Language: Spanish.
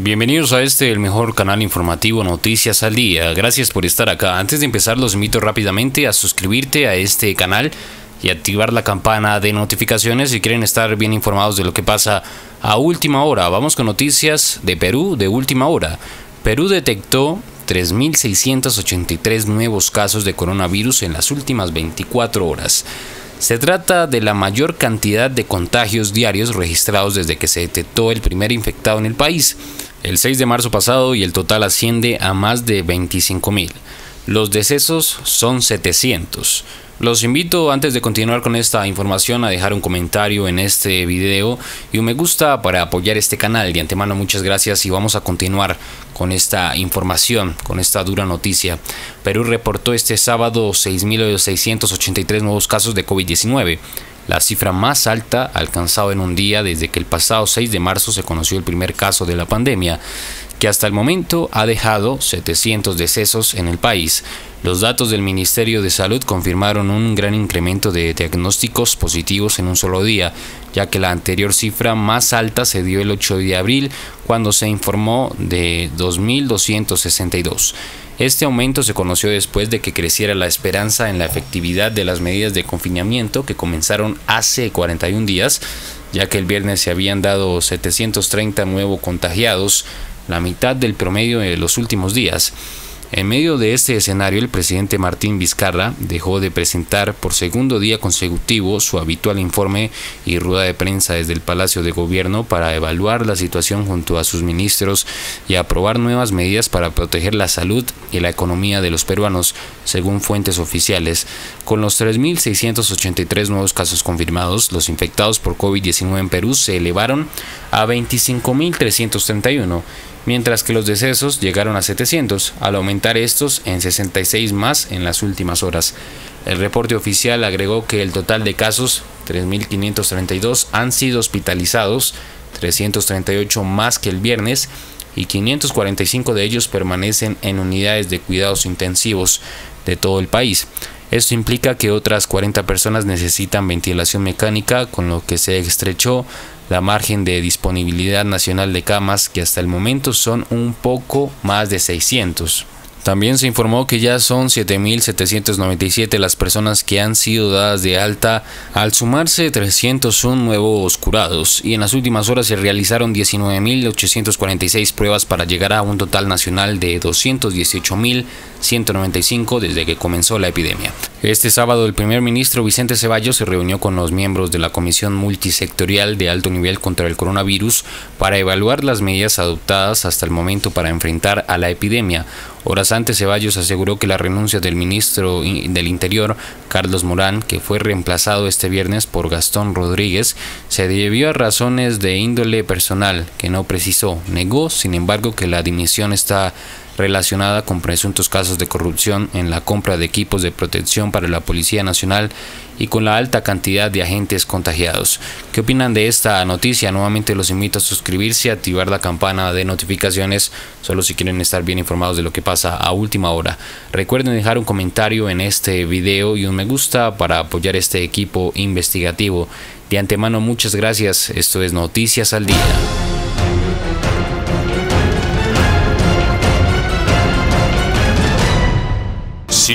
Bienvenidos a este, el mejor canal informativo Noticias al Día. Gracias por estar acá. Antes de empezar, los invito rápidamente a suscribirte a este canal y activar la campana de notificaciones si quieren estar bien informados de lo que pasa a última hora. Vamos con noticias de Perú de última hora. Perú detectó 3.683 nuevos casos de coronavirus en las últimas 24 horas. Se trata de la mayor cantidad de contagios diarios registrados desde que se detectó el primer infectado en el país, el 6 de marzo pasado, y el total asciende a más de 25.000. Los decesos son 700. Los invito, antes de continuar con esta información, a dejar un comentario en este video y un me gusta para apoyar este canal. De antemano, muchas gracias, y vamos a continuar con esta información, con esta dura noticia. Perú reportó este sábado 6.683 nuevos casos de COVID-19, la cifra más alta alcanzada en un día desde que el pasado 6 de marzo se conoció el primer caso de la pandemia, que hasta el momento ha dejado 700 decesos en el país. Los datos del Ministerio de Salud confirmaron un gran incremento de diagnósticos positivos en un solo día, ya que la anterior cifra más alta se dio el 8 de abril, cuando se informó de 2.262. Este aumento se conoció después de que creciera la esperanza en la efectividad de las medidas de confinamiento que comenzaron hace 41 días, ya que el viernes se habían dado 730 nuevos contagiados, la mitad del promedio de los últimos días. En medio de este escenario, el presidente Martín Vizcarra dejó de presentar por segundo día consecutivo su habitual informe y rueda de prensa desde el Palacio de Gobierno para evaluar la situación junto a sus ministros y aprobar nuevas medidas para proteger la salud y la economía de los peruanos, según fuentes oficiales. Con los 3.683 nuevos casos confirmados, los infectados por COVID-19 en Perú se elevaron a 25.331. mientras que los decesos llegaron a 700, al aumentar estos en 66 más en las últimas horas. El reporte oficial agregó que el total de casos, 3.532, han sido hospitalizados, 338 más que el viernes, y 545 de ellos permanecen en unidades de cuidados intensivos de todo el país. Esto implica que otras 40 personas necesitan ventilación mecánica, con lo que se estrechó la margen de disponibilidad nacional de camas, que hasta el momento son un poco más de 600. También se informó que ya son 7.797 las personas que han sido dadas de alta, al sumarse 301 nuevos curados, y en las últimas horas se realizaron 19.846 pruebas para llegar a un total nacional de 218.195 desde que comenzó la epidemia. Este sábado, el primer ministro Vicente Ceballos se reunió con los miembros de la Comisión Multisectorial de Alto Nivel contra el Coronavirus para evaluar las medidas adoptadas hasta el momento para enfrentar a la epidemia. Horas antes, Ceballos aseguró que la renuncia del ministro del Interior, Carlos Morán, que fue reemplazado este viernes por Gastón Rodríguez, se debió a razones de índole personal que no precisó. Negó, sin embargo, que la dimisión está relacionada con presuntos casos de corrupción en la compra de equipos de protección para la Policía Nacional y con la alta cantidad de agentes contagiados. ¿Qué opinan de esta noticia? Nuevamente los invito a suscribirse, a activar la campana de notificaciones, solo si quieren estar bien informados de lo que pasa a última hora. Recuerden dejar un comentario en este video y un me gusta para apoyar este equipo investigativo. De antemano, muchas gracias. Esto es Noticias al Día. Si